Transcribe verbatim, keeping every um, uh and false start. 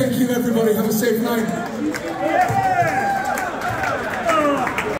Thank you, everybody. Have a safe night.